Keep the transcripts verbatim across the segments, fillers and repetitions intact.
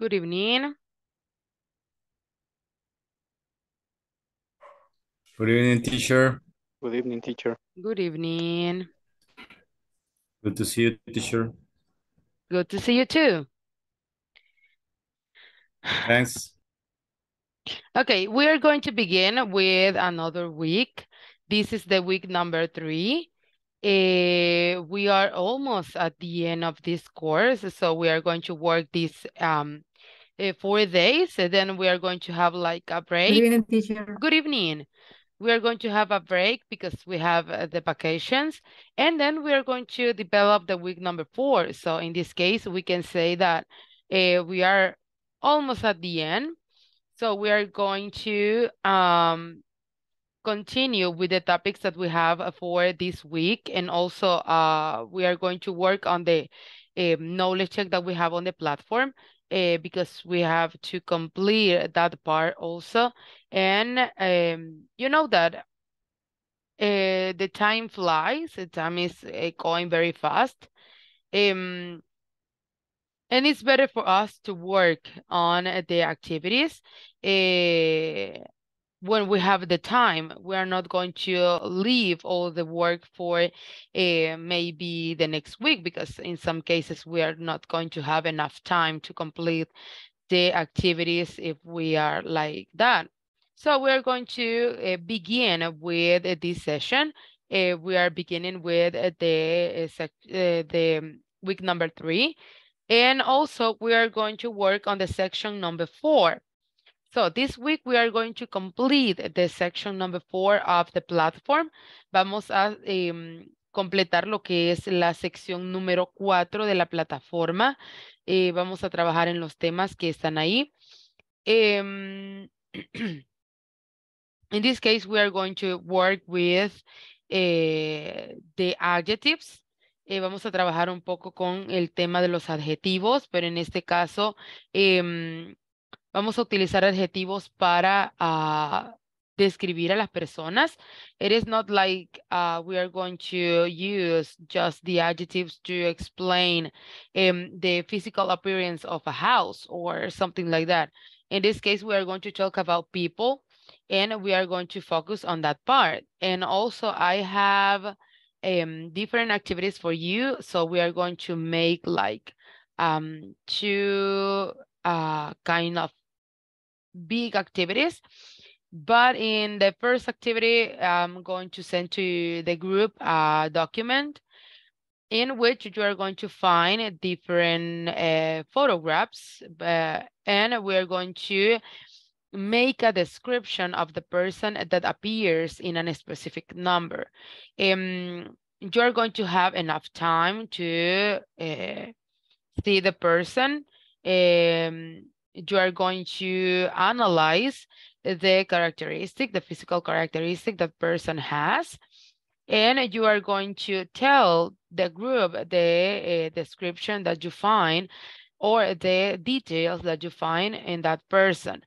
Good evening. Good evening, teacher. Good evening, teacher. Good evening. Good to see you, teacher. Good to see you too. Thanks. Okay, we are going to begin with another week. This is the week number three. Uh, we are almost at the end of this course, so we are going to work this um four days. Then we are going to have like a break. Good evening, teacher. Good evening. We are going to have a break because we have uh, the vacations, and then we are going to develop the week number four. So in this case, we can say that uh, we are almost at the end. So we are going to um, continue with the topics that we have for this week. And also uh, we are going to work on the uh, knowledge check that we have on the platform. Uh, because we have to complete that part also. And um, you know that uh, the time flies, the time is uh, going very fast. Um, and it's better for us to work on the activities uh, when we have the time. We are not going to leave all the work for uh, maybe the next week, because in some cases we are not going to have enough time to complete the activities if we are like that. So we are going to uh, begin with uh, this session. Uh, we are beginning with uh, the, uh, uh, the week number three. And also we are going to work on the section number four. So this week we are going to complete the section number four of the platform. Vamos a um, completar lo que es la sección número cuatro de la plataforma. Eh, vamos a trabajar en los temas que están ahí. Um, in this case, we are going to work with eh, the adjectives. Eh, vamos a trabajar un poco con el tema de los adjetivos, pero en este caso... Eh, Vamos a utilizar adjetivos para uh, describir a las personas. It is not like uh, we are going to use just the adjectives to explain um, the physical appearance of a house or something like that. In this case, we are going to talk about people, and we are going to focus on that part. And also, I have um, different activities for you. So we are going to make like um, two... Uh, kind of big activities, but in the first activity, I'm going to send to the group a document in which you are going to find different uh, photographs, uh, and we are going to make a description of the person that appears in a specific number. Um, you are going to have enough time to uh, see the person. Um, you are going to analyze the characteristic, the physical characteristic that person has, and you are going to tell the group the uh, description that you find or the details that you find in that person.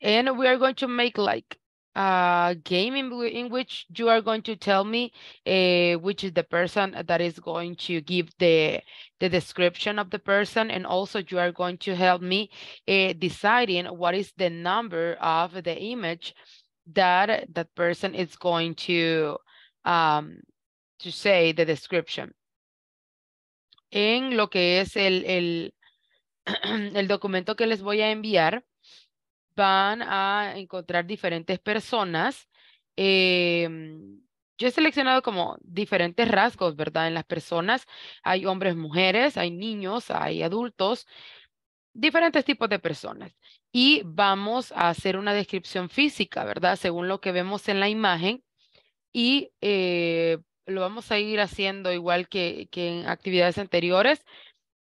And we are going to make like a game in, in which you are going to tell me uh, which is the person that is going to give the the description of the person, and also you are going to help me uh, deciding what is the number of the image that that person is going to um, to say the description. En lo que es el, el, el documento que les voy a enviar, van a encontrar diferentes personas. Eh, yo he seleccionado como diferentes rasgos, ¿verdad? En las personas hay hombres, mujeres, hay niños, hay adultos, diferentes tipos de personas. Y vamos a hacer una descripción física, ¿verdad? Según lo que vemos en la imagen. Y eh, lo vamos a ir haciendo igual que, que en actividades anteriores,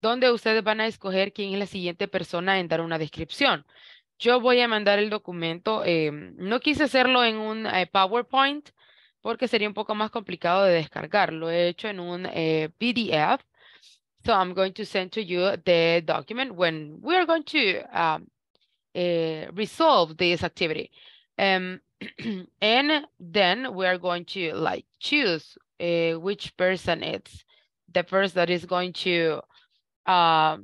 donde ustedes van a escoger quién es la siguiente persona en dar una descripción. Yo voy a mandar el documento. Eh, no quise hacerlo en un eh, PowerPoint porque sería un poco más complicado de descargar. Lo he hecho en un eh, P D F. So I'm going to send to you the document when we are going to um, uh, resolve this activity. Um, and then we are going to like choose uh, which person it's the first that is going to uh,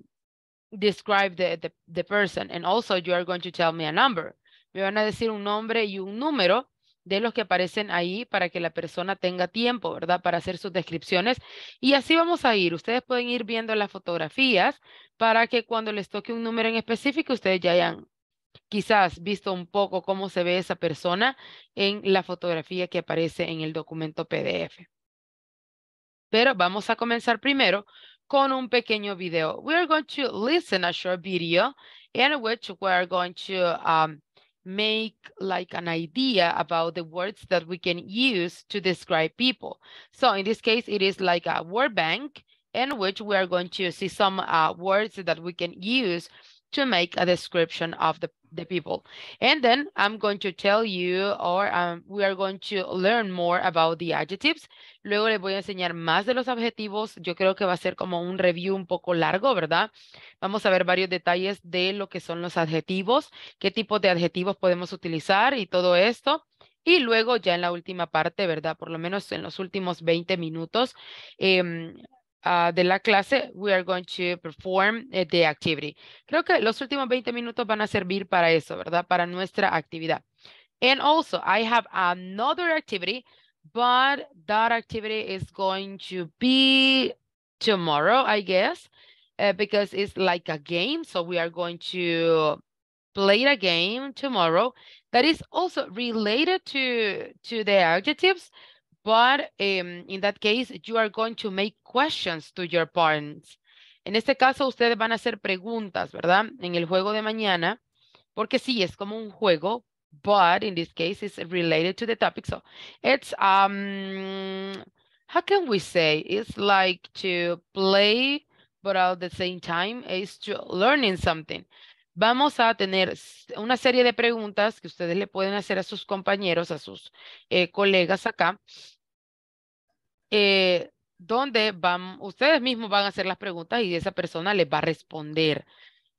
describe the, the, the person. And also you are going to tell me a number. Me van a decir un nombre y un número de los que aparecen ahí para que la persona tenga tiempo, ¿verdad? Para hacer sus descripciones. Y así vamos a ir. Ustedes pueden ir viendo las fotografías para que cuando les toque un número en específico, ustedes ya hayan quizás visto un poco cómo se ve esa persona en la fotografía que aparece en el documento P D F. Pero vamos a comenzar primero con un pequeño video. We are going to listen a short video in which we are going to um, make like an idea about the words that we can use to describe people. So in this case, it is like a word bank in which we are going to see some uh, words that we can use to make a description of the, the people. And then I'm going to tell you, or um, we are going to learn more about the adjectives. Luego les voy a enseñar más de los adjetivos. Yo creo que va a ser como un review un poco largo, ¿verdad? Vamos a ver varios detalles de lo que son los adjetivos, qué tipos de adjetivos podemos utilizar y todo esto. Y luego ya en la última parte, ¿verdad? Por lo menos en los últimos veinte minutos eh, Uh, de la clase, we are going to perform uh, the activity. Creo que los últimos veinte minutos van a servir para eso, ¿verdad? Para nuestra actividad. And also, I have another activity, but that activity is going to be tomorrow, I guess, uh, because it's like a game. So we are going to play a game tomorrow that is also related to, to the adjectives. But um, in that case, you are going to make questions to your parents. En este caso, ustedes van a hacer preguntas, ¿verdad? En el juego de mañana, porque sí, es como un juego, but in this case, it's related to the topic. So it's, um, how can we say? It's like to play, but at the same time, it's to learning something. Vamos a tener una serie de preguntas que ustedes le pueden hacer a sus compañeros, a sus eh, colegas acá, eh, donde van, ustedes mismos van a hacer las preguntas y esa persona les va a responder.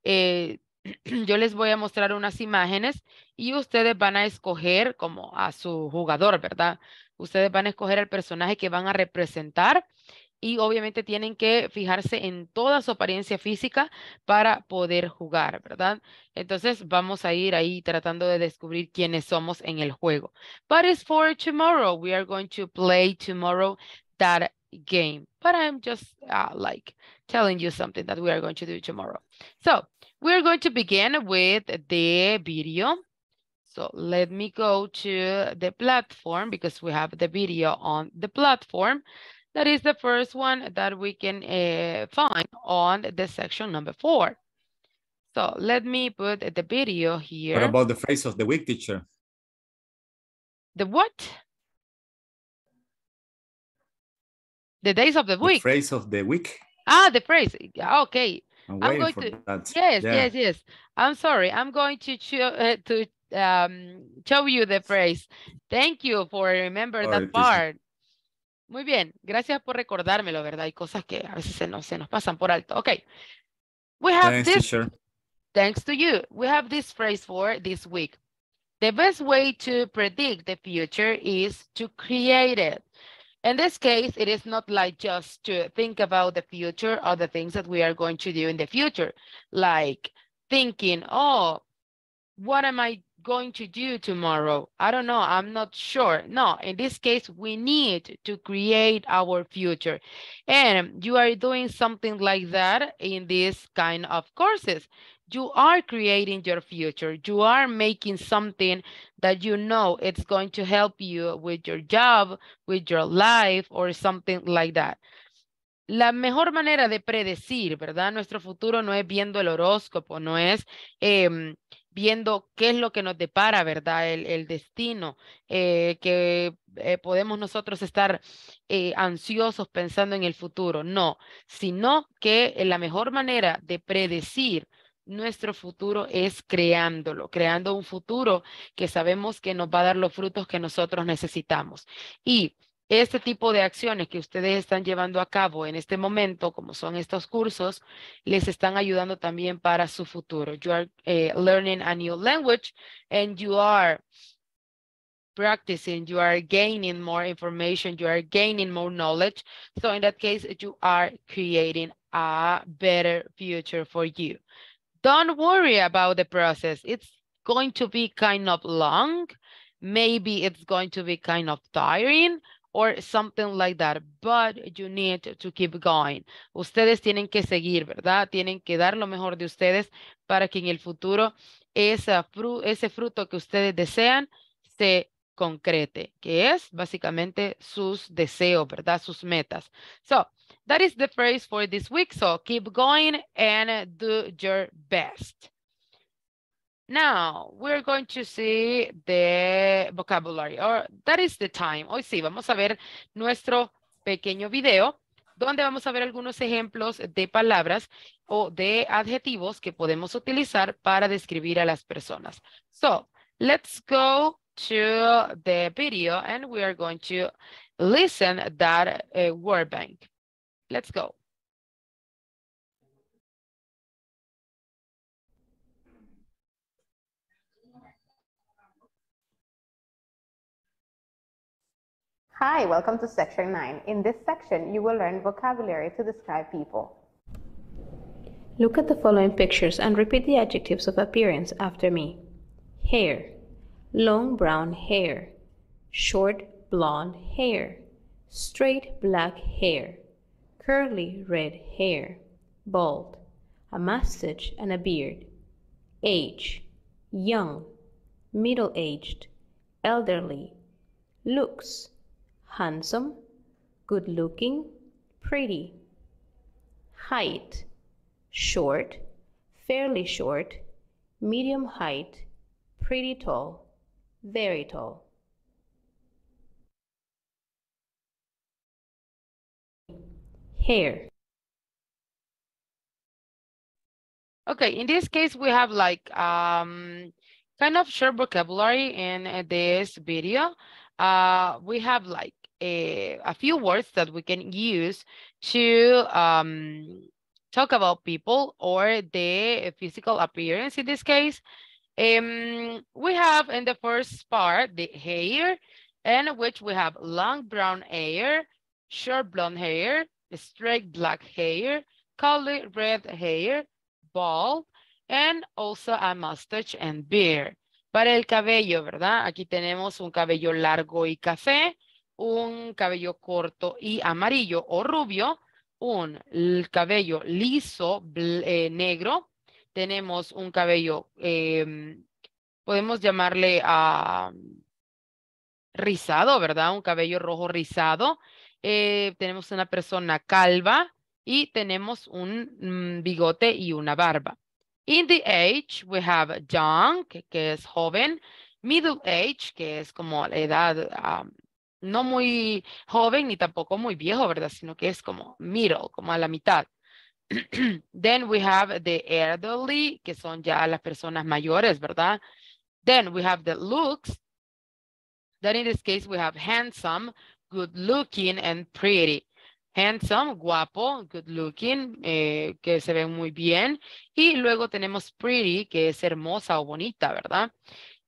Eh, yo les voy a mostrar unas imágenes y ustedes van a escoger como a su jugador, ¿verdad? Ustedes van a escoger el personaje que van a representar. Y obviamente tienen que fijarse en toda su apariencia física para poder jugar, ¿verdad? Entonces vamos a ir ahí tratando de descubrir quiénes somos en el juego. But it's for tomorrow. We are going to play tomorrow that game. But I'm just uh, like telling you something that we are going to do tomorrow. So we are going to begin with the video. So let me go to the platform because we have the video on the platform. That is the first one that we can uh, find on the section number four. So let me put the video here. What about the phrase of the week, teacher? The what? The days of the week. The phrase of the week. Ah, the phrase. Okay. I'm, I'm going to. That. Yes, yeah. yes, yes. I'm sorry. I'm going to uh, to um, show you the phrase. Thank you for remembering that right, part. Teacher. Muy bien, gracias por recordármelo, ¿verdad? Hay cosas que a veces se nos, se nos pasan por alto. Okay. We have thanks, this. Teacher. Thanks to you. We have this phrase for this week. The best way to predict the future is to create it. In this case, it is not like just to think about the future or the things that we are going to do in the future. Like thinking, oh, what am I going to do tomorrow? I don't know. I'm not sure. No, in this case, we need to create our future. And you are doing something like that in this kind of courses. You are creating your future. You are making something that you know it's going to help you with your job, with your life, or something like that. La mejor manera de predecir, ¿verdad? Nuestro futuro no es viendo el horóscopo, no es... Eh, viendo qué es lo que nos depara, ¿verdad? El, el destino, eh, que eh, podemos nosotros estar eh, ansiosos pensando en el futuro. No, sino que la mejor manera de predecir nuestro futuro es creándolo, creando un futuro que sabemos que nos va a dar los frutos que nosotros necesitamos. Y este tipo de acciones que ustedes están llevando a cabo en este momento, como son estos cursos, les están ayudando también para su futuro. You are uh, learning a new language and you are practicing, you are gaining more information, you are gaining more knowledge. So in that case, you are creating a better future for you. Don't worry about the process. It's going to be kind of long. Maybe it's going to be kind of tiring or something like that, but you need to keep going. Ustedes tienen que seguir, ¿verdad? Tienen que dar lo mejor de ustedes para que en el futuro esa fru- ese fruto que ustedes desean se concrete, que es básicamente sus deseos, ¿verdad? Sus metas. So, that is the phrase for this week. So, keep going and do your best. Now, we're going to see the vocabulary, or that is the time. Hoy sí, vamos a ver nuestro pequeño video, donde vamos a ver algunos ejemplos de palabras o de adjetivos que podemos utilizar para describir a las personas. So, let's go to the video and we are going to listen that uh, word bank. Let's go. Hi, welcome to section nine. In this section, you will learn vocabulary to describe people. Look at the following pictures and repeat the adjectives of appearance after me. Hair, long brown hair, short blonde hair, straight black hair, curly red hair, bald, a mustache and a beard. Age, young, middle-aged, elderly. Looks, handsome, good-looking, pretty. Height, short, fairly short, medium height, pretty tall, very tall. Hair. Okay, in this case, we have like um, kind of short vocabulary in this video. Uh, we have like A, a few words that we can use to um, talk about people or their physical appearance in this case. Um, we have in the first part the hair, in which we have long brown hair, short blonde hair, straight black hair, curly red hair, bald, and also a mustache and beard. Para el cabello, ¿verdad? Aquí tenemos un cabello largo y café, un cabello corto y amarillo o rubio, un cabello liso, eh, negro, tenemos un cabello, eh, podemos llamarle uh, rizado, ¿verdad? Un cabello rojo rizado, eh, tenemos una persona calva y tenemos un mm, bigote y una barba. In the age, we have young, que, que es joven, middle age, que es como la edad... Um, no muy joven ni tampoco muy viejo, ¿verdad? Sino que es como middle, como a la mitad. Then we have the elderly, que son ya las personas mayores, ¿verdad? Then we have the looks. Then in this case we have handsome, good looking, and pretty. Handsome, guapo, good looking, eh, que se ven muy bien. Y luego tenemos pretty, que es hermosa o bonita, ¿verdad?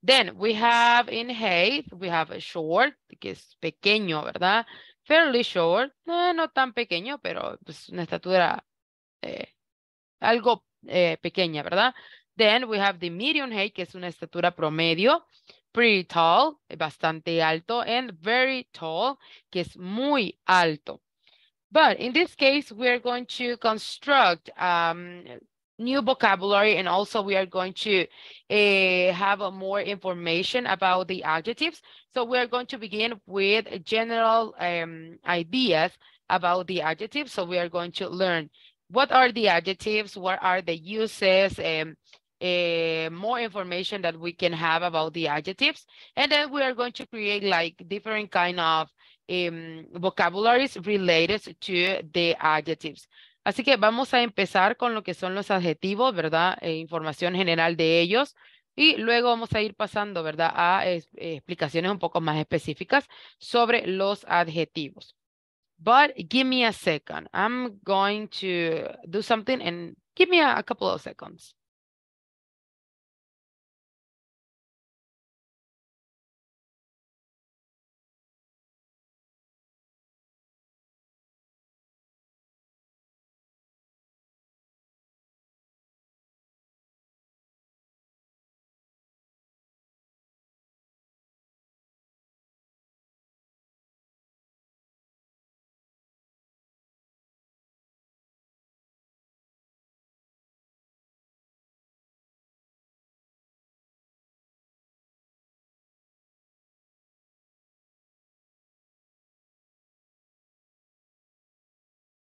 Then we have in height, we have a short, que es pequeño, ¿verdad? Fairly short, eh, no tan pequeño, pero pues una estatura eh, algo eh, pequeña, ¿verdad? Then we have the medium height, que es una estatura promedio. Pretty tall, bastante alto. And very tall, que es muy alto. But in this case, we're going to construct... Um, new vocabulary, and also we are going to uh, have uh, more information about the adjectives. So we're going to begin with general um, ideas about the adjectives. So we are going to learn what are the adjectives, what are the uses, um, uh, more information that we can have about the adjectives. And then we are going to create like different kind of um, vocabularies related to the adjectives. Así que vamos a empezar con lo que son los adjetivos, ¿verdad? E información general de ellos. Y luego vamos a ir pasando, ¿verdad? A es, explicaciones un poco más específicas sobre los adjetivos. But give me a second. I'm going to do something and give me a, a couple of seconds.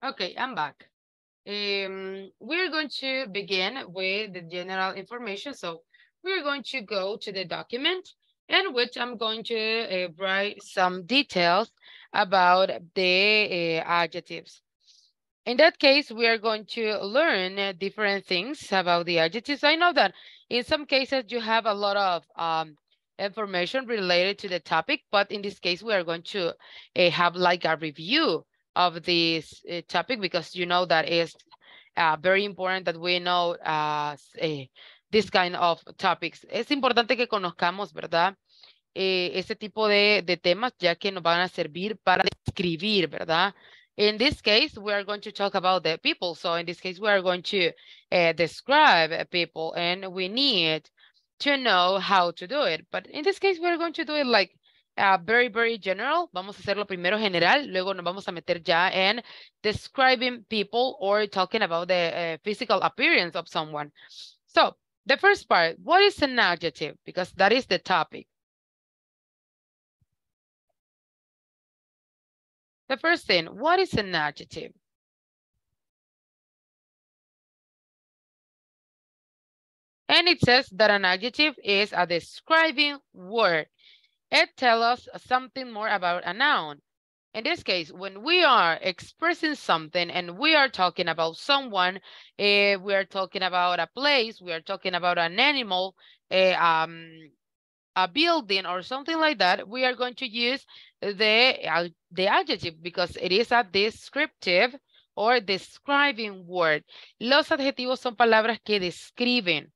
Okay, I'm back. Um, we're going to begin with the general information. So we're going to go to the document in which I'm going to uh, write some details about the uh, adjectives. In that case, we are going to learn uh, different things about the adjectives. I know that in some cases you have a lot of um, information related to the topic, but in this case, we are going to uh, have like a review of this uh, topic, because you know that is uh, very important that we know uh, say, this kind of topics. Es importante que conozcamos, ¿verdad? Eh, ese tipo de, de temas, ya que nos van a servir para describir, ¿verdad? In this case, we are going to talk about the people. So in this case, we are going to uh, describe people, and we need to know how to do it. But in this case, we are going to do it like uh, very, very general. Vamos a hacerlo primero general, luego nos vamos a meter ya en describing people or talking about the uh, physical appearance of someone. So, the first part, what is an adjective? Because that is the topic. The first thing, what is an adjective? And it says that an adjective is a describing word. It tells us something more about a noun. In this case, when we are expressing something and we are talking about someone, eh, we are talking about a place, we are talking about an animal, eh, um, a building or something like that, we are going to use the, uh, the adjective because it is a descriptive or describing word. Los adjetivos son palabras que describen,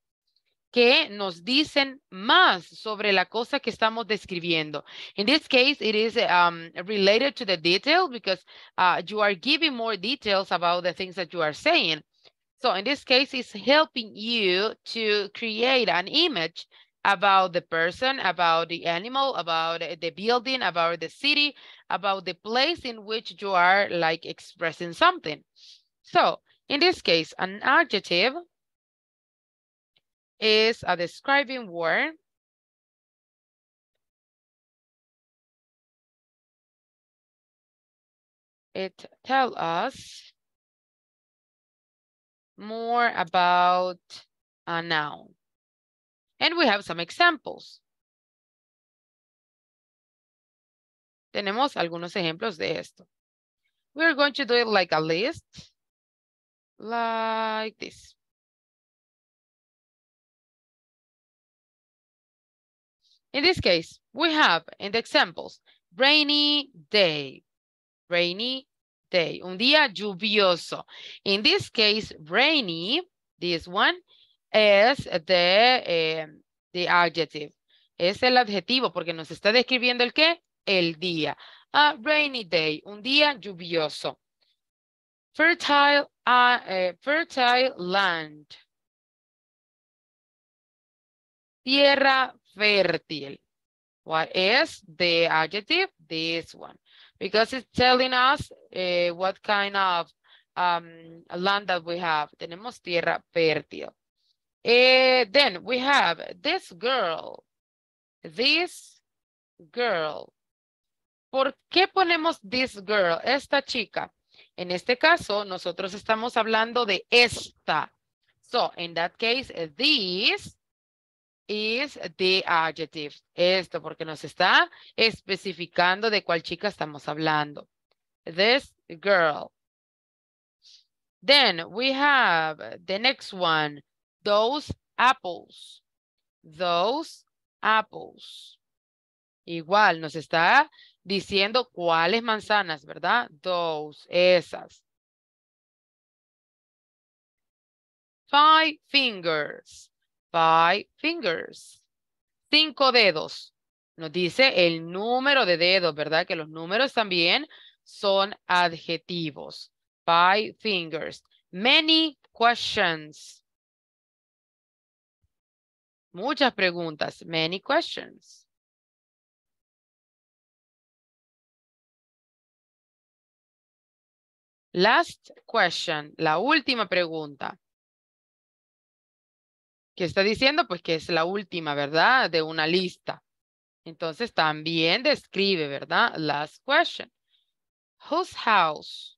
que nos dicen más sobre la cosa que estamos describiendo. In this case, it is um, related to the detail because uh, you are giving more details about the things that you are saying. So in this case, it's helping you to create an image about the person, about the animal, about the building, about the city, about the place in which you are like expressing something. So in this case, an adjective is a describing word. It tells us more about a noun. And we have some examples. Tenemos algunos ejemplos de esto. We're going to do it like a list, like this. In this case, we have in the examples, rainy day, rainy day, un día lluvioso. In this case, rainy, this one, es the, eh, the adjective. Es el adjetivo porque nos está describiendo el qué? El día. A rainy day, un día lluvioso. Fertile, uh, eh, fertile land. Tierra fértil. What is the adjective? This one. Because it's telling us uh, what kind of um, land that we have. Tenemos tierra fértil. Uh, then we have this girl. This girl. ¿Por qué ponemos this girl? Esta chica. En este caso, nosotros estamos hablando de esta. So, in that case, this is the adjective. Esto porque nos está especificando de cuál chica estamos hablando. This girl. Then we have the next one. Those apples. Those apples. Igual nos está diciendo cuáles manzanas, ¿verdad? Those, esas. Five fingers. Five fingers. Cinco dedos. Nos dice el número de dedos, ¿verdad? Que los números también son adjetivos. Five fingers. Many questions. Muchas preguntas. Many questions. Last question. La última pregunta. ¿Qué está diciendo? Pues que es la última, ¿verdad? De una lista. Entonces también describe, ¿verdad? Last question. Whose house?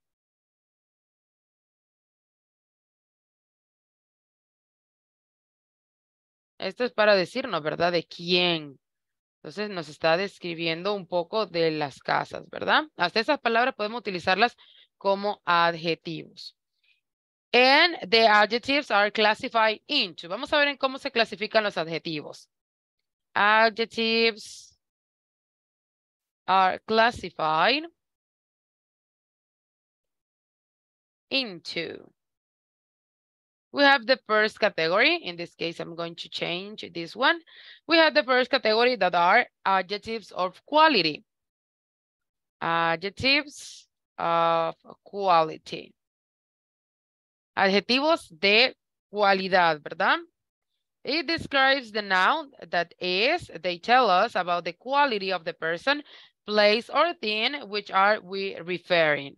Esto es para decirnos, ¿verdad? De quién. Entonces nos está describiendo un poco de las casas, ¿verdad? Hasta esas palabras podemos utilizarlas como adjetivos. And the adjectives are classified into. Vamos a ver en cómo se clasifican los adjetivos. Adjectives are classified into. We have the first category. In this case, I'm going to change this one. We have the first category that are adjectives of quality. Adjectives of quality. Adjetivos de cualidad, ¿verdad? It describes the noun that is. They tell us about the quality of the person, place, or thing which are we referring.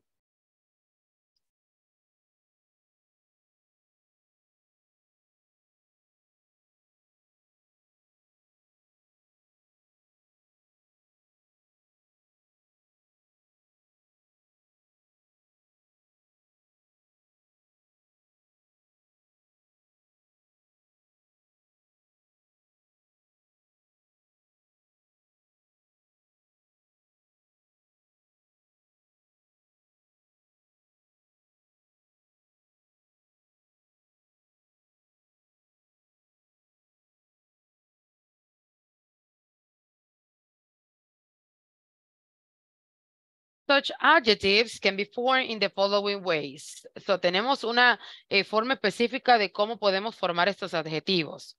Such adjectives can be formed in the following ways. So, tenemos una eh, forma específica de cómo podemos formar estos adjetivos.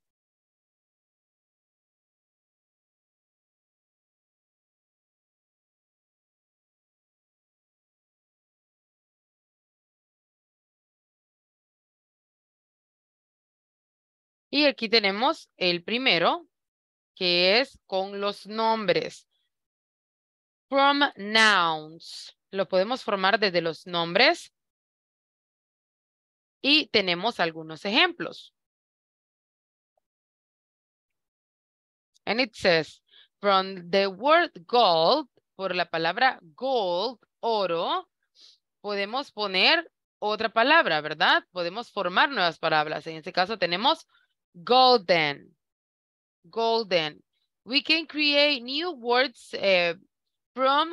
Y aquí tenemos el primero, que es con los nombres. From nouns, lo podemos formar desde los nombres y tenemos algunos ejemplos. And it says, from the word gold, por la palabra gold, oro, podemos poner otra palabra, ¿verdad? Podemos formar nuevas palabras. En este caso tenemos golden. Golden. We can create new words uh, from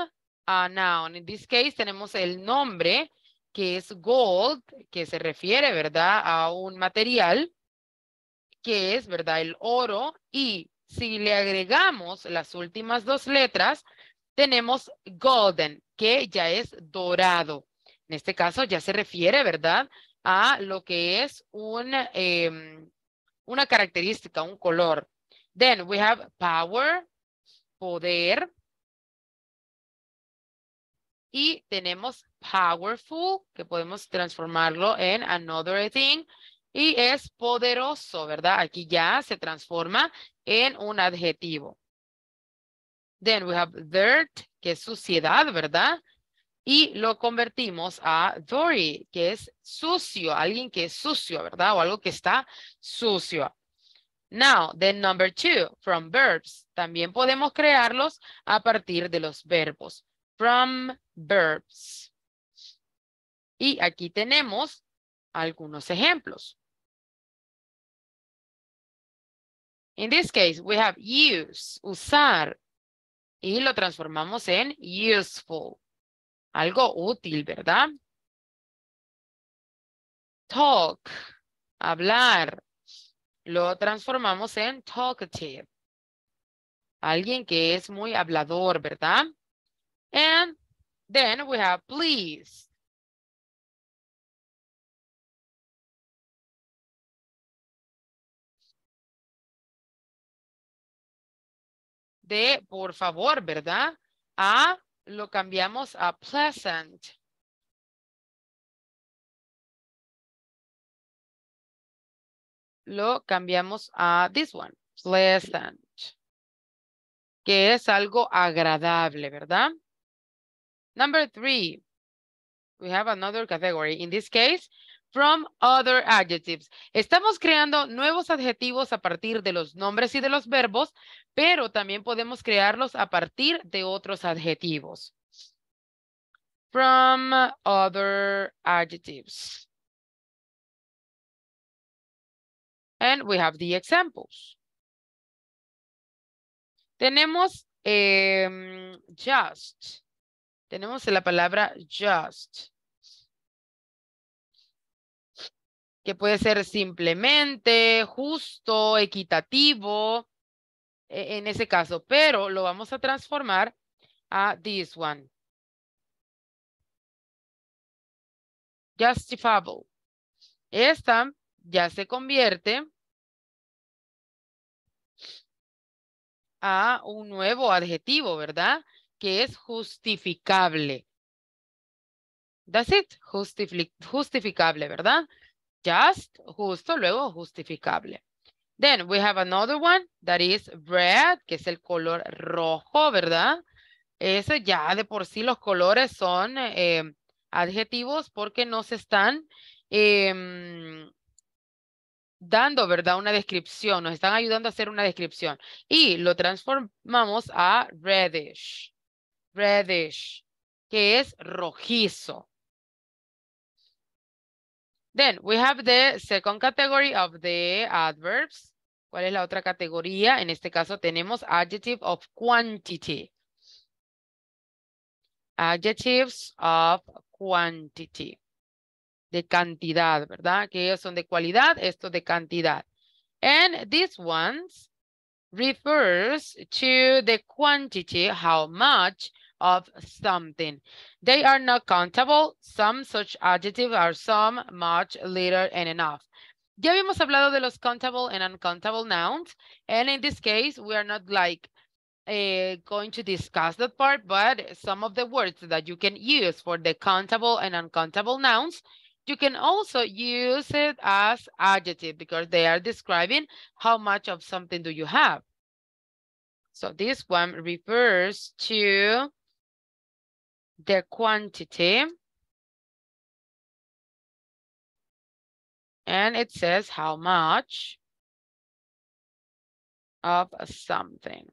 a noun. In this case, tenemos el nombre, que es gold, que se refiere, ¿verdad? A un material, que es, ¿verdad? El oro. Y si le agregamos las últimas dos letras, tenemos golden, que ya es dorado. En este caso, ya se refiere, ¿verdad? A lo que es un, eh, una característica, un color. Then we have power, poder. Y tenemos powerful, que podemos transformarlo en another thing. Y es poderoso, ¿verdad? Aquí ya se transforma en un adjetivo. Then we have dirt, que es suciedad, ¿verdad? Y lo convertimos a dirty, que es sucio. Alguien que es sucio, ¿verdad? O algo que está sucio. Now, the number two, from verbs. También podemos crearlos a partir de los verbos. From verbs. Y aquí tenemos algunos ejemplos. In this case, we have use, usar. Y lo transformamos en useful. Algo útil, ¿verdad? Talk, hablar. Lo transformamos en talkative. Alguien que es muy hablador, ¿verdad? And then we have please. De por favor, ¿verdad? A lo cambiamos a pleasant. Lo cambiamos a this one, pleasant. Que es algo agradable, ¿verdad? Number three, we have another category. In this case, from other adjectives. Estamos creando nuevos adjetivos a partir de los nombres y de los verbos, pero también podemos crearlos a partir de otros adjetivos. From other adjectives. And we have the examples. Tenemos eh, just. Tenemos la palabra just, que puede ser simplemente, justo, equitativo, en ese caso, pero lo vamos a transformar a this one. Justifiable. Esta ya se convierte a un nuevo adjetivo, ¿verdad? Que es justificable. That's it. Justific- justificable, ¿verdad? Just, justo, luego justificable. Then we have another one that is red, que es el color rojo, ¿verdad? Ese ya de por sí los colores son eh, adjetivos porque no se están eh, dando, ¿verdad? Una descripción, nos están ayudando a hacer una descripción. Y lo transformamos a reddish, reddish, que es rojizo. Then we have the second category of the adverbs. ¿Cuál es la otra categoría? En este caso tenemos adjective of quantity. Adjectives of quantity. De cantidad, ¿verdad? Que ellos son de cualidad, estos de cantidad. And these ones refers to the quantity, how much, of something. They are not countable. Some such adjectives are some, much, little, and enough. Ya habíamos hablado de los countable and uncountable nouns. And in this case, we are not like uh, going to discuss that part, but some of the words that you can use for the countable and uncountable nouns, you can also use it as adjective because they are describing how much of something do you have. So this one refers to the quantity, and it says how much of something.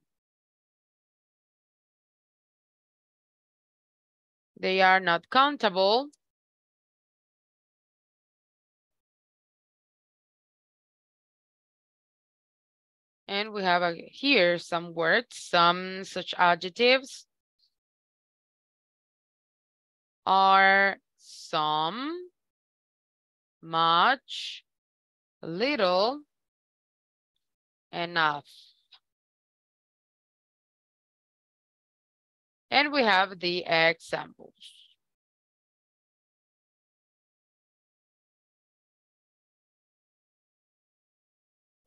They are not countable. And we have a, here some words, some such adjectives are some, much, little, enough. And we have the examples.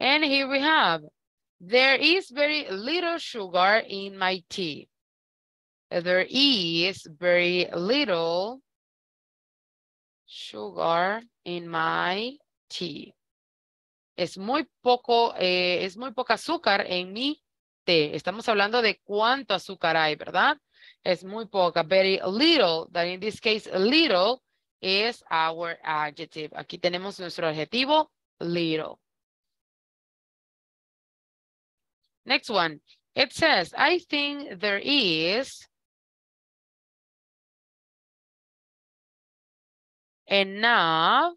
And here we have, there is very little sugar in my tea. There is very little sugar in my tea. Es muy poco, eh, es muy poca azúcar en mi té. Estamos hablando de cuánto azúcar hay, ¿verdad? Es muy poca, very little, that in this case, little is our adjective. Aquí tenemos nuestro adjetivo, little. Next one, it says, I think there is enough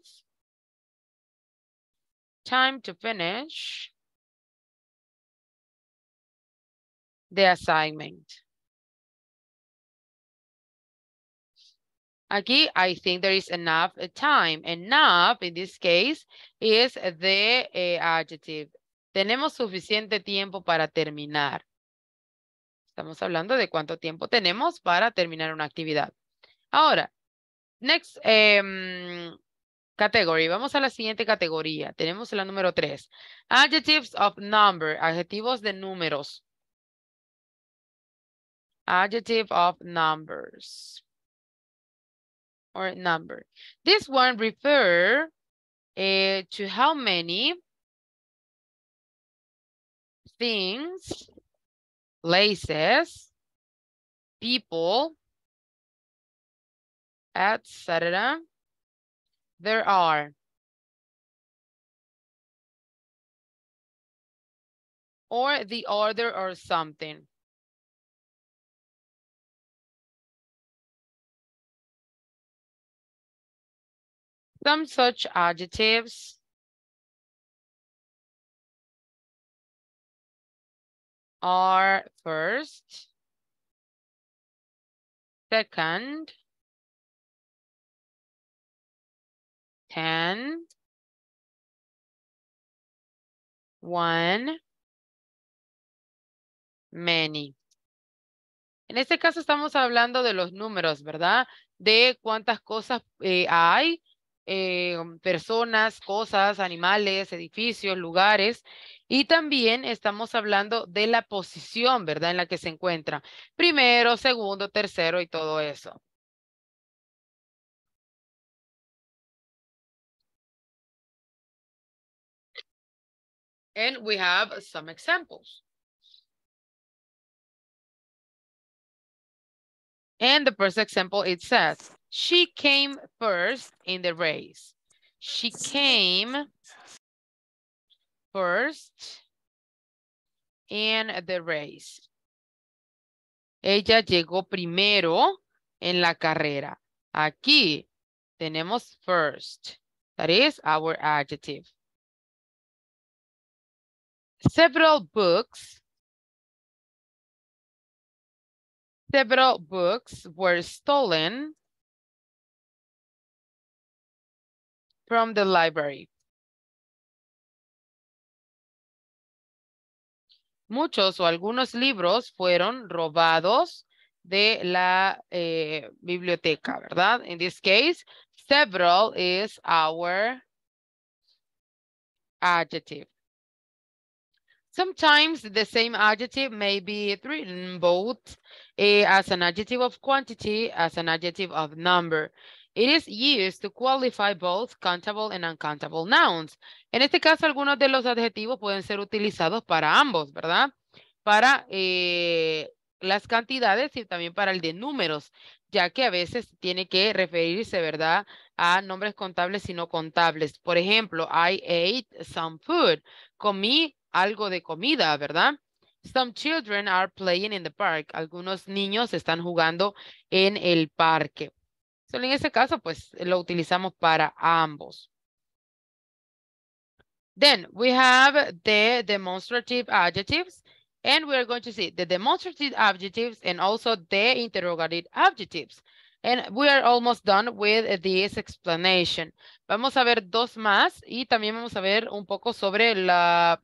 time to finish the assignment. Aquí, I think there is enough time. Enough, in this case, is the uh, adjective. Tenemos suficiente tiempo para terminar. Estamos hablando de cuánto tiempo tenemos para terminar una actividad. Ahora, next um, category. Vamos a la siguiente categoría. Tenemos la número tres. Adjectives of number. Adjetivos de números. Adjective of numbers. Or number. This one refers uh, to how many things, places, people, et cetera there are. Or the order or something. Some such adjectives are first, second, ten, one, many. En este caso estamos hablando de los números, ¿verdad? De cuántas cosas eh, hay, eh, personas, cosas, animales, edificios, lugares. Y también estamos hablando de la posición, ¿verdad? En la que se encuentra. Primero, segundo, tercero y todo eso. And we have some examples. And the first example, it says, she came first in the race. She came first in the race. Ella llegó primero en la carrera. Aquí tenemos first. That is our adjective. Several books. Several books were stolen from the library. Muchos o algunos libros fueron robados de la eh, biblioteca, ¿verdad? In this case, several is our adjective. Sometimes the same adjective may be written both eh, as an adjective of quantity, as an adjective of number. It is used to qualify both countable and uncountable nouns. En este caso, algunos de los adjetivos pueden ser utilizados para ambos, ¿verdad? Para eh, las cantidades y también para el de números, ya que a veces tiene que referirse, ¿verdad? A nombres contables y no contables. Por ejemplo, I ate some food. Comí algo de comida, ¿verdad? Some children are playing in the park. Algunos niños están jugando en el parque. So, en este caso, pues, lo utilizamos para ambos. Then, we have the demonstrative adjectives, and we are going to see the demonstrative adjectives and also the interrogative adjectives. And we are almost done with this explanation. Vamos a ver dos más y también vamos a ver un poco sobre la...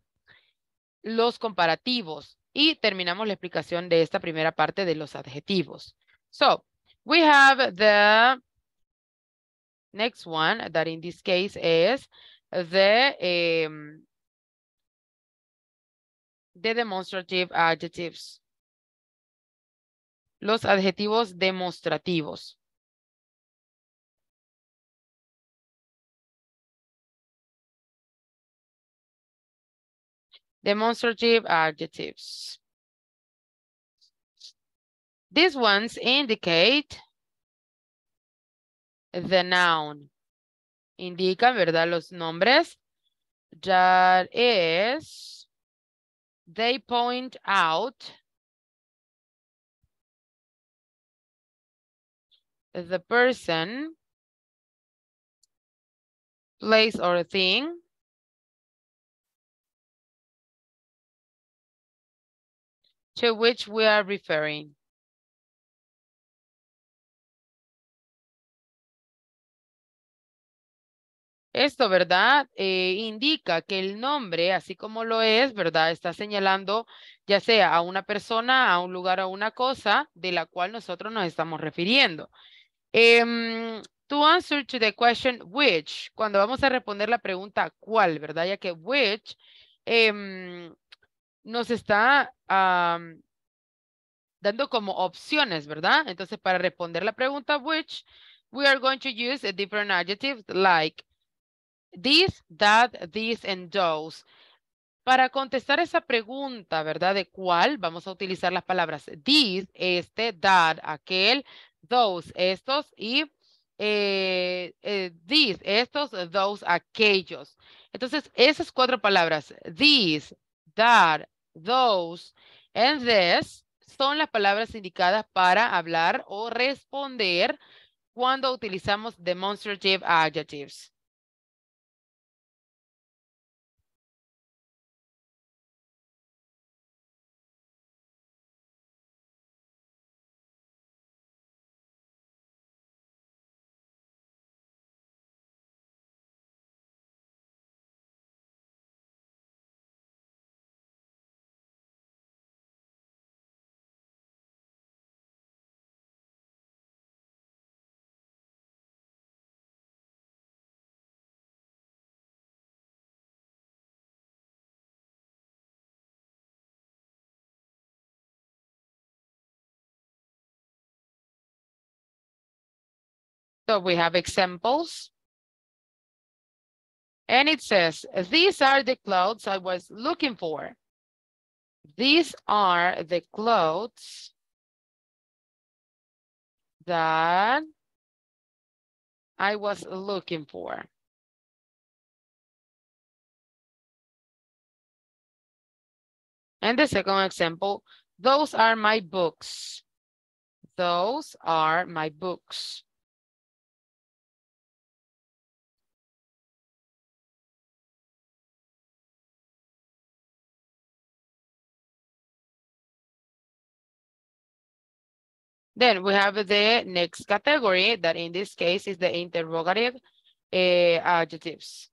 los comparativos y terminamos la explicación de esta primera parte de los adjetivos. So, we have the next one that in this case is the, um, the demonstrative adjectives. Los adjetivos demostrativos. Demonstrative adjectives. These ones indicate the noun. Indican, ¿verdad? Los nombres. That is, they point out the person, place, or thing to which we are referring. Esto, ¿verdad? Eh, indica que el nombre, así como lo es, ¿verdad? Está señalando ya sea a una persona, a un lugar o una cosa de la cual nosotros nos estamos refiriendo. Um, to answer to the question which, cuando vamos a responder la pregunta cuál, ¿verdad? Ya que which um, nos está um, dando como opciones, ¿verdad? Entonces, para responder la pregunta which, we are going to use a different adjectives like this, that, this, and those. Para contestar esa pregunta, ¿verdad? De cuál, vamos a utilizar las palabras this, este, that, aquel, those, estos, y eh, eh, this, estos, those, aquellos. Entonces, esas cuatro palabras, this, that, those, and this son las palabras indicadas para hablar o responder cuando utilizamos demonstrative adjectives. So we have examples. And it says, these are the clothes I was looking for. These are the clothes that I was looking for. And the second example, those are my books. Those are my books. Then we have the next category that in this case is the interrogative eh, adjectives.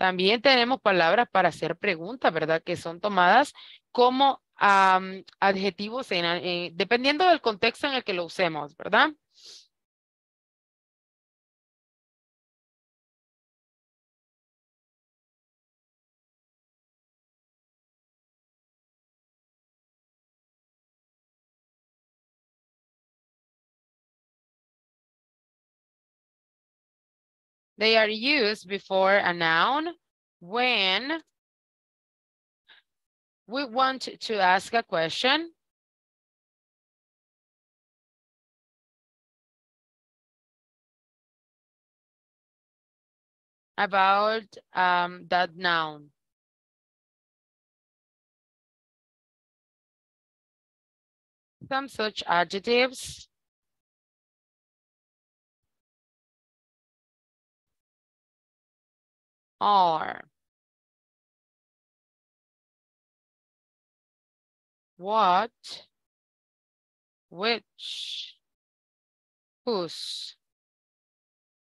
También tenemos palabras para hacer preguntas, ¿verdad? Que son tomadas como um, adjetivos en, en, dependiendo del contexto en el que lo usemos, ¿verdad? They are used before a noun when we want to ask a question. About um, that noun. Some such adjectives. Are, what, which, whose.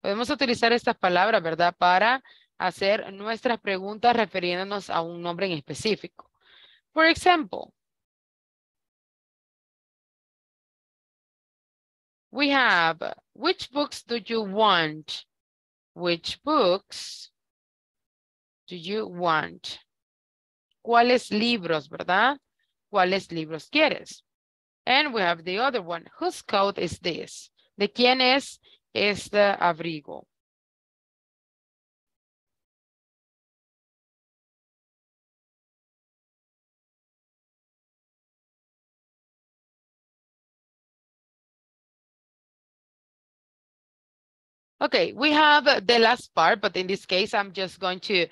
Podemos utilizar estas palabras, ¿verdad? Para hacer nuestras preguntas refiriéndonos a un nombre en específico. For example, we have, which books do you want? Which books do you want? ¿Cuáles libros, verdad? ¿Cuáles libros quieres? And we have the other one. Whose coat is this? ¿De quién es este abrigo? Okay, we have the last part, but in this case, I'm just going to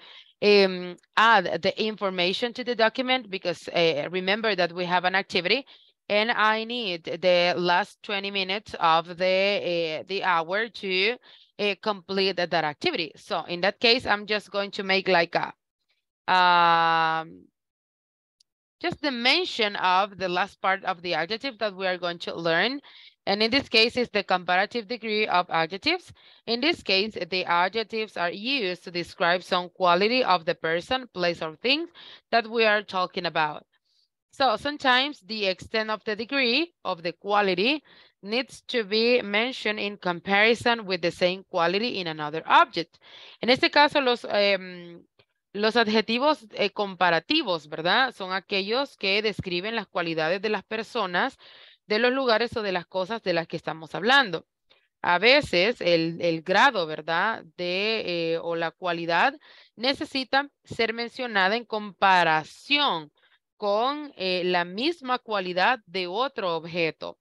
Um, add the information to the document because uh, remember that we have an activity and I need the last twenty minutes of the, uh, the hour to uh, complete that activity. So in that case, I'm just going to make like a, um, just the mention of the last part of the adjective that we are going to learn. And in this case, it's the comparative degree of adjectives. In this case, the adjectives are used to describe some quality of the person, place, or thing that we are talking about. So sometimes the extent of the degree of the quality needs to be mentioned in comparison with the same quality in another object. En este caso, los, eh, los adjetivos eh, comparativos, ¿verdad? Son aquellos que describen las cualidades de las personas, de los lugares o de las cosas de las que estamos hablando. A veces el, el grado, ¿verdad? De eh, o la cualidad necesita ser mencionada en comparación con eh, la misma cualidad de otro objeto.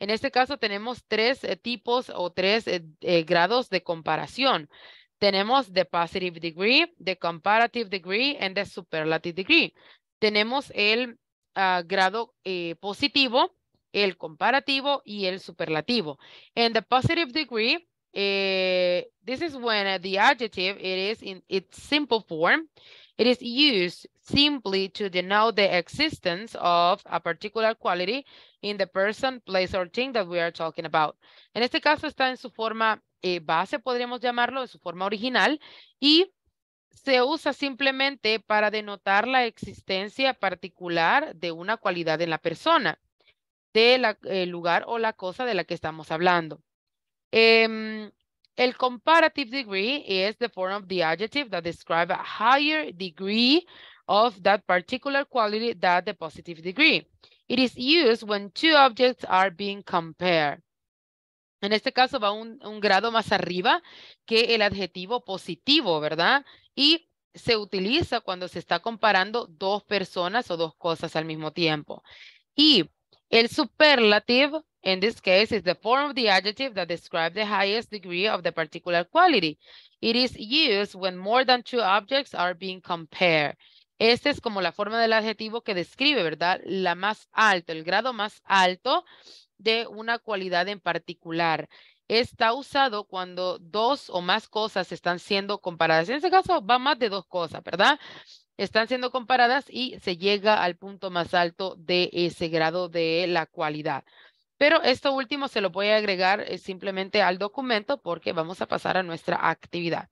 En este caso tenemos tres eh, tipos o tres eh, eh, grados de comparación. Tenemos the positive degree, the comparative degree, and the superlative degree. Tenemos el uh, grado eh, positivo, el comparativo y el superlativo. And the positive degree, uh, this is when the adjective, it is in its simple form. It is used simply to denote the existence of a particular quality in the person, place, or thing that we are talking about. En este caso está en su forma eh, base, podríamos llamarlo, en su forma original, y se usa simplemente para denotar la existencia particular de una cualidad en la persona, del eh, lugar o la cosa de la que estamos hablando. Um, el comparative degree is the form of the adjective that describes a higher degree of that particular quality than the positive degree. It is used when two objects are being compared. En este caso va un, un grado más arriba que el adjetivo positivo, ¿verdad? Y se utiliza cuando se está comparando dos personas o dos cosas al mismo tiempo. Y el superlative, in this case, is the form of the adjective that describes the highest degree of the particular quality. It is used when more than two objects are being compared. Esta es como la forma del adjetivo que describe, ¿verdad? La más alto, el grado más alto de una cualidad en particular. Está usado cuando dos o más cosas están siendo comparadas. En este caso va más de dos cosas, ¿verdad? Están siendo comparadas y se llega al punto más alto de ese grado de la cualidad. Pero esto último se lo voy a agregar simplemente al documento porque vamos a pasar a nuestra actividad.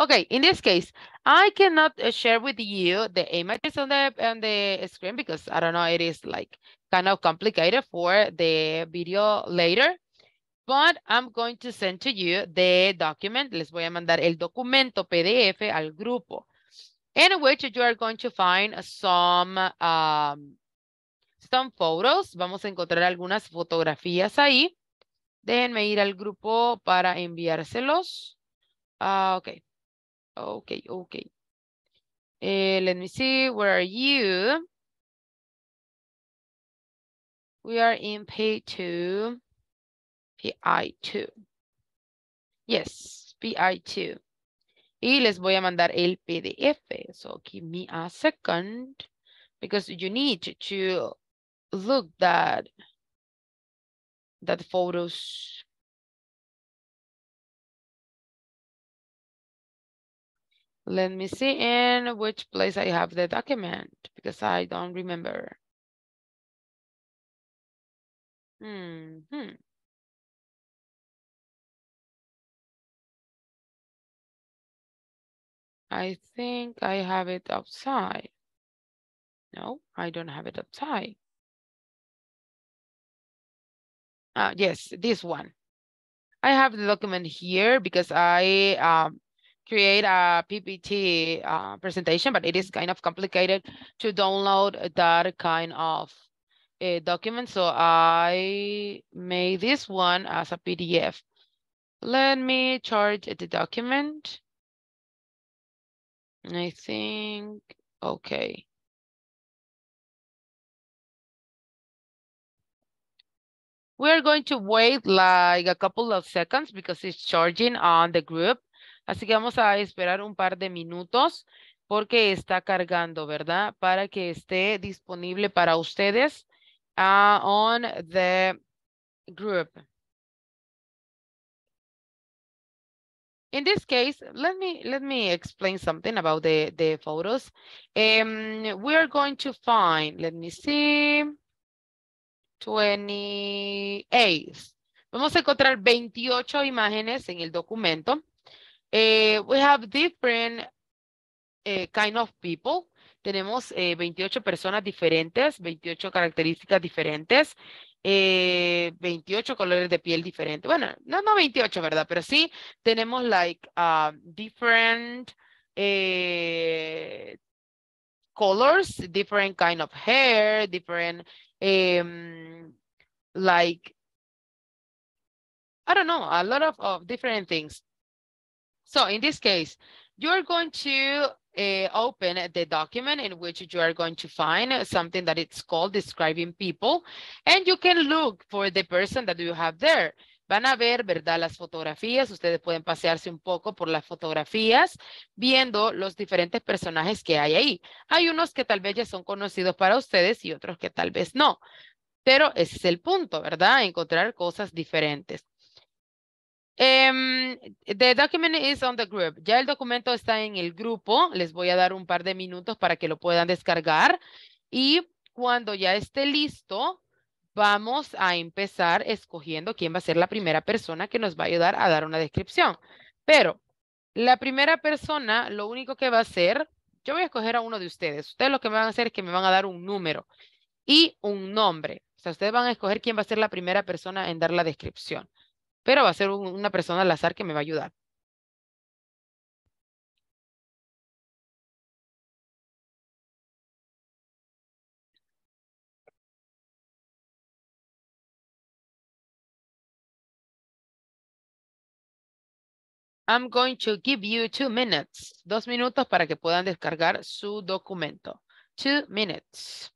Okay, in this case, I cannot share with you the images on the, on the screen because I don't know, it is like kind of complicated for the video later. But I'm going to send to you the document. Les voy a mandar el documento P D F al grupo. In which you are going to find some, um, some photos. Vamos a encontrar algunas fotografías ahí. Déjenme ir al grupo para enviárselos. Uh, ok. Ok, ok. Uh, let me see. Where are you? We are in P I two. P I two. Yes, P I two. Y les voy a mandar el P D F. So give me a second because you need to look that that photos. Let me see in which place I have the document because I don't remember. Hmm. hmm. I think I have it outside. No, I don't have it outside. Uh, yes, this one. I have the document here because I um, create a P P T uh, presentation, but it is kind of complicated to download that kind of uh, document. So I made this one as a P D F. Let me charge the document. I think, okay. We're going to wait like a couple of seconds because it's charging on the group. Así que vamos a esperar un par de minutos porque está cargando, ¿verdad? Para que esté disponible para ustedes uh, on the group. In this case, let me let me explain something about the, the photos. Um, we are going to find, let me see, twenty-eight. Vamos a encontrar veintiocho imágenes en el documento. Uh, we have different uh, kind of people. Tenemos uh, veintiocho personas diferentes, veintiocho características diferentes. Eh, veintiocho colores de piel diferentes. Bueno, no, no veintiocho, ¿verdad? Pero sí tenemos like uh, different eh, colors, different kind of hair, different um, like, I don't know, a lot of, of different things. So in this case, you're going to uh, open the document in which you are going to find something that it's called describing people. And you can look for the person that you have there. Van a ver, ¿verdad? Las fotografías. Ustedes pueden pasearse un poco por las fotografías viendo los diferentes personajes que hay ahí. Hay unos que tal vez ya son conocidos para ustedes y otros que tal vez no. Pero ese es el punto, ¿verdad? Encontrar cosas diferentes. Um, the document is on the group. Ya el documento está en el grupo. Les voy a dar un par de minutos para que lo puedan descargar. Y cuando ya esté listo, vamos a empezar escogiendo quién va a ser la primera persona que nos va a ayudar a dar una descripción. Pero la primera persona, lo único que va a hacer, yo voy a escoger a uno de ustedes. Ustedes lo que me van a hacer es que me van a dar un número y un nombre. O sea, ustedes van a escoger quién va a ser la primera persona en dar la descripción. Pero va a ser una persona al azar que me va a ayudar. I'm going to give you two minutes. Dos minutos para que puedan descargar su documento. Two minutes.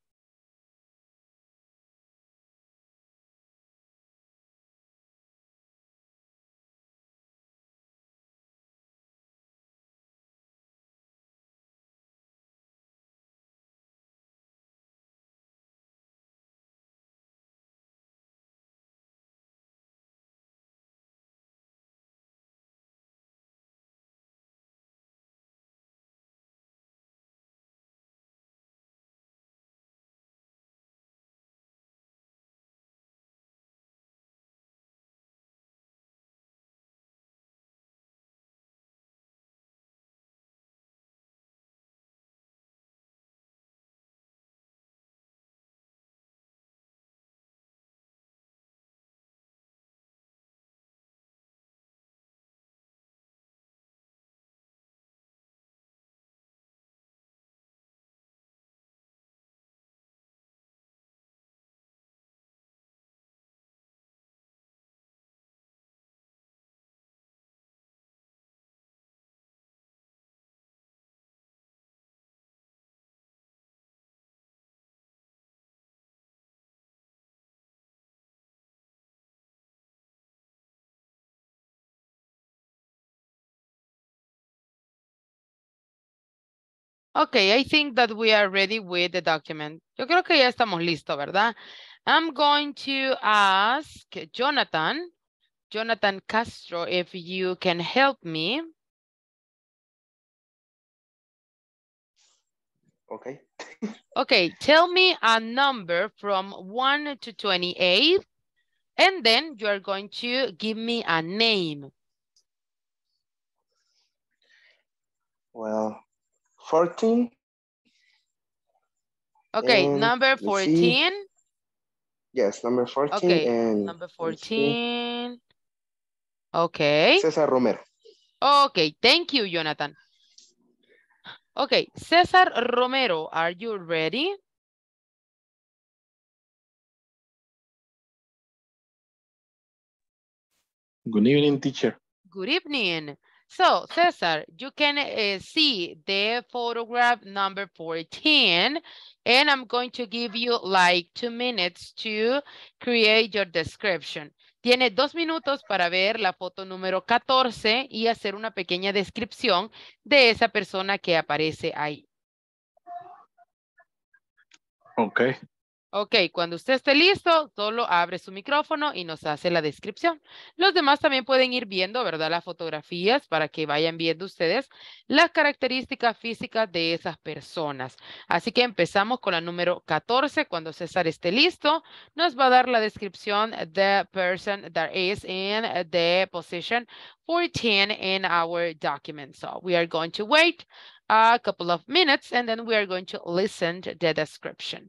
Okay, I think that we are ready with the document. Yo creo que ya estamos listos, ¿verdad? I'm going to ask Jonathan, Jonathan Castro, if you can help me. Okay. Okay, tell me a number from one to twenty-eight, and then you are going to give me a name. Well... fourteen. Okay, and number fourteen. Yes, number fourteen. Okay, and number fourteen. Okay. César Romero. Okay, thank you, Jonathan. Okay, César Romero, are you ready? Good evening, teacher. Good evening. So, Cesar, you can uh, see the photograph number fourteen, and I'm going to give you like two minutes to create your description. Tiene dos minutos para ver la foto número catorce y hacer una pequeña descripción de esa persona que aparece ahí. Okay. Ok, cuando usted esté listo, solo abre su micrófono y nos hace la descripción. Los demás también pueden ir viendo, ¿verdad? Las fotografías para que vayan viendo ustedes las características físicas de esas personas. Así que empezamos con la número catorce. Cuando César esté listo, nos va a dar la descripción the person that is in the position fourteen in our document. So we are going to wait a couple of minutes and then we are going to listen to the description.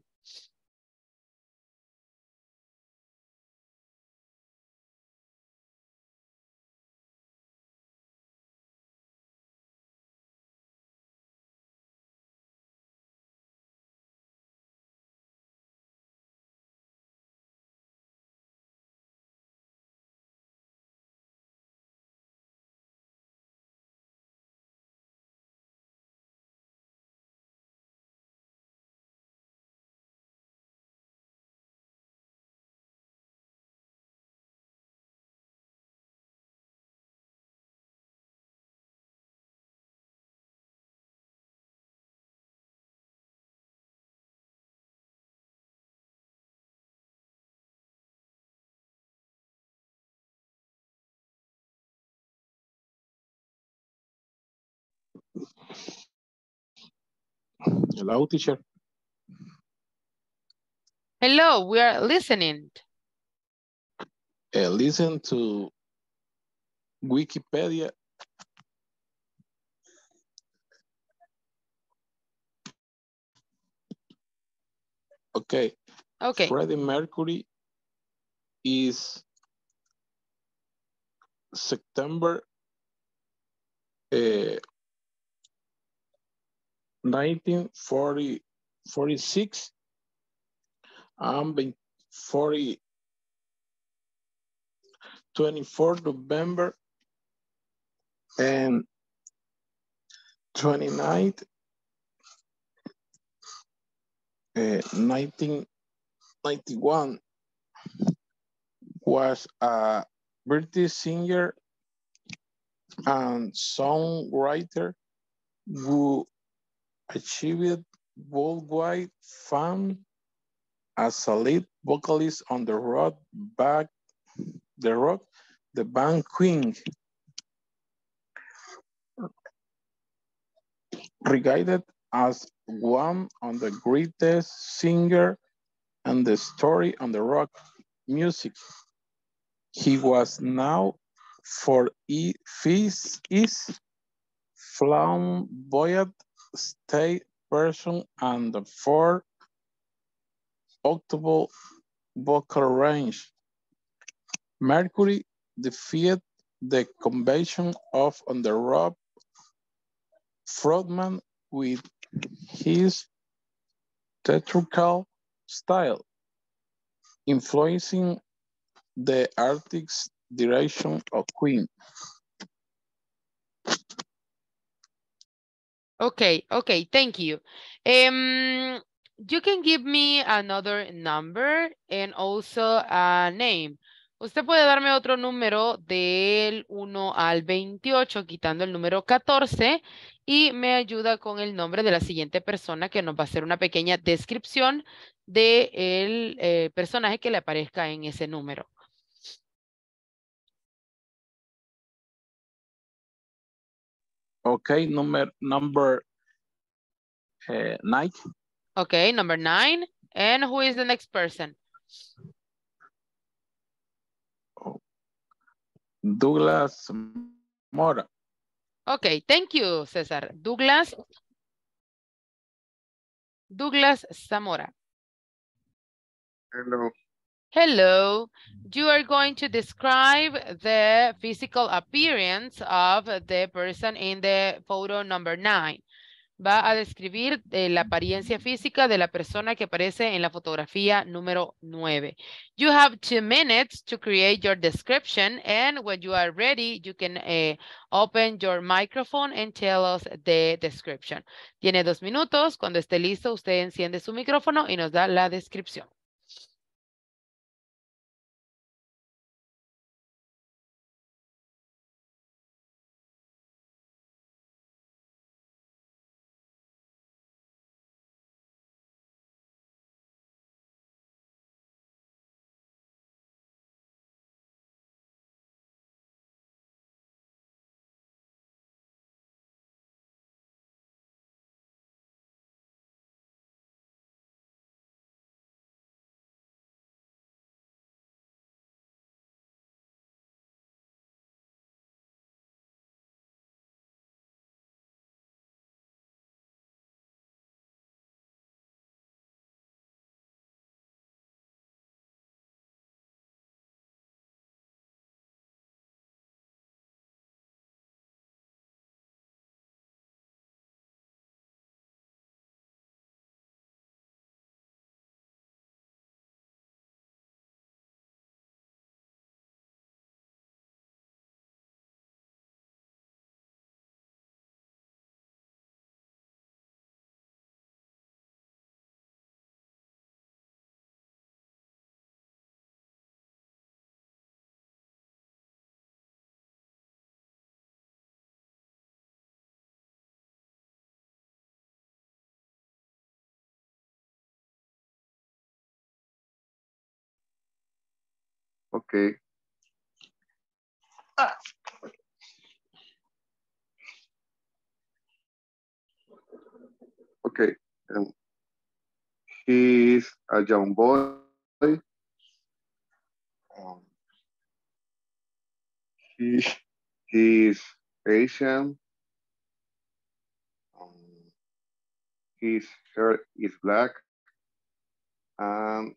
Hello, teacher. Hello, we are listening. Uh, listen to Wikipedia. Okay. Okay. Freddie Mercury is September uh, nineteen forty-six and twenty-fourth November and twenty-ninth, uh, nineteen ninety-one, was a British singer and songwriter who achieved worldwide fame as a lead vocalist on the rock back the rock the band Queen. Regarded as one of the greatest singers and the story on the rock music, he was now for his flamboyant state person and the four octave vocal range. Mercury defeated the convention of on the rock frontman with his theatrical style, influencing the artistic direction of Queen. Okay, okay, thank you. Um, you can give me another number and also a name. Usted puede darme otro número del uno al veintiocho, quitando el número catorce, y me ayuda con el nombre de la siguiente persona que nos va a hacer una pequeña descripción del de eh, personaje que le aparezca en ese número. Okay, number number uh, nine. Okay, number nine. And who is the next person? Oh. Douglas Mora. Okay, thank you, Cesar. Douglas. Douglas Zamora. Hello. Hello. You are going to describe the physical appearance of the person in the photo number nine. Va a describir eh, la apariencia física de la persona que aparece en la fotografía número nueve. You have two minutes to create your description, and when you are ready, you can eh, open your microphone and tell us the description. Tiene dos minutos. Cuando esté listo, usted enciende su micrófono y nos da la descripción. Okay. Ah. Okay. Um, he is a young boy. Um, he, he is Asian. Um, his hair is black. Um,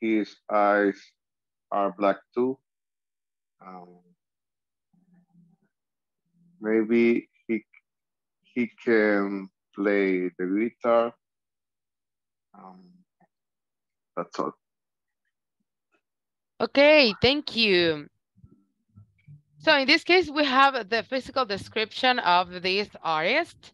his eyes are black too. Um, maybe he he can play the guitar. Um, that's all. Okay, thank you. So in this case, we have the physical description of this artist.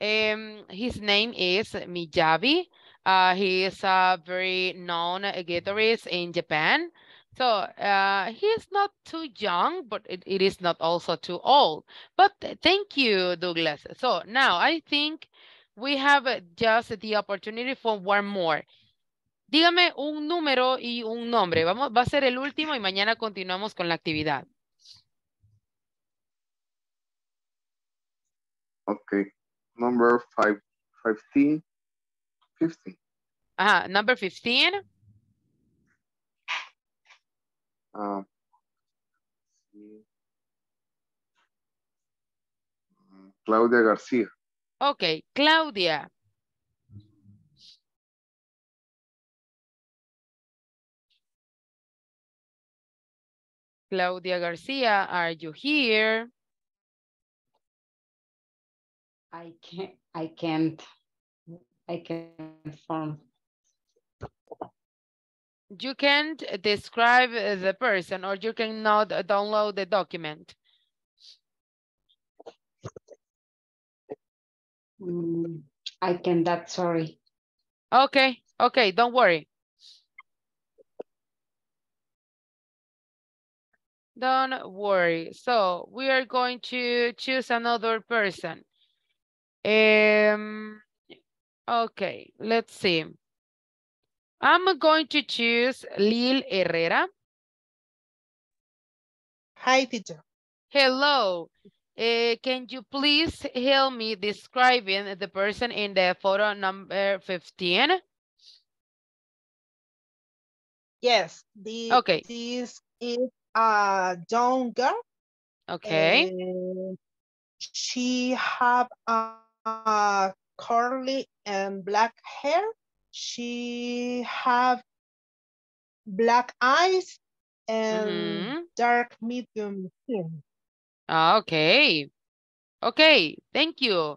Um, his name is Miyavi. Uh, he is a very known guitarist in Japan. So uh, he is not too young, but it, it is not also too old. But thank you, Douglas. So now I think we have just the opportunity for one more. Dígame un número y un nombre. Vamos, va a ser el último y mañana continuamos con la actividad. Okay, number five, fifteen, fifteen. Ah, uh, number fifteen. Uh, Claudia Garcia. Okay, Claudia. Claudia Garcia, are you here? I can't, I can't, I can't form. You can't describe the person or you cannot download the document. Mm, I can that, sorry. Okay, okay, don't worry. Don't worry. So we are going to choose another person. Um, okay, let's see. I'm going to choose Lil Herrera. Hi, teacher. Hello. Uh, can you please help me describing the person in the photo number fifteen? Yes. The, okay. This is a young girl. Okay. Uh, she have a, a curly and black hair. She have black eyes and mm-hmm. dark medium skin. Okay. Okay, thank you.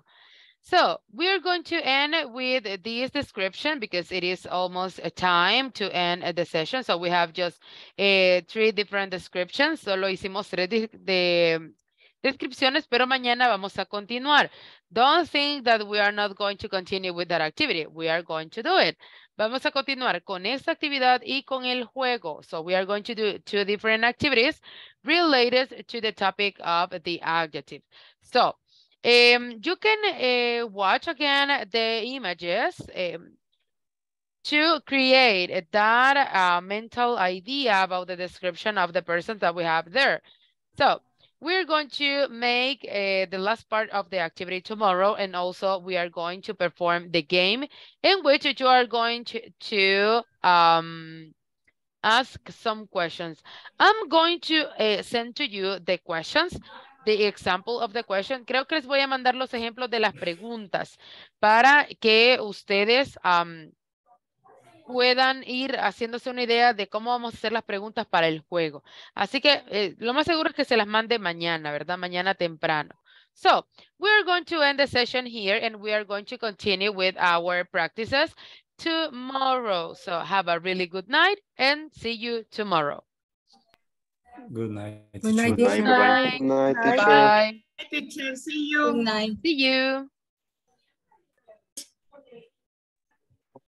So we are going to end with this description because it is almost a time to end the session. So we have just uh, three different descriptions. Solo hicimos tres de, de descripciones, pero mañana vamos a continuar. Don't think that we are not going to continue with that activity. We are going to do it. Vamos a continuar con esta actividad y con el juego. So we are going to do two different activities related to the topic of the adjective. So um, you can uh, watch again the images um, to create that uh, mental idea about the description of the person that we have there. So we're going to make uh, the last part of the activity tomorrow, and also we are going to perform the game in which you are going to, to um, ask some questions. I'm going to uh, send to you the questions, the example of the question. Creo que les voy a mandar los ejemplos de las preguntas para que ustedes um, puedan ir haciéndose una idea de cómo vamos a hacer las preguntas para el juego. Así que eh, lo más seguro es que se las mande mañana, ¿verdad? Mañana temprano. So, we are going to end the session here and we are going to continue with our practices tomorrow. So, have a really good night and see you tomorrow. Good night. Good night. Good night. Good night. Good night. Bye. Bye. See you. Good night. See you.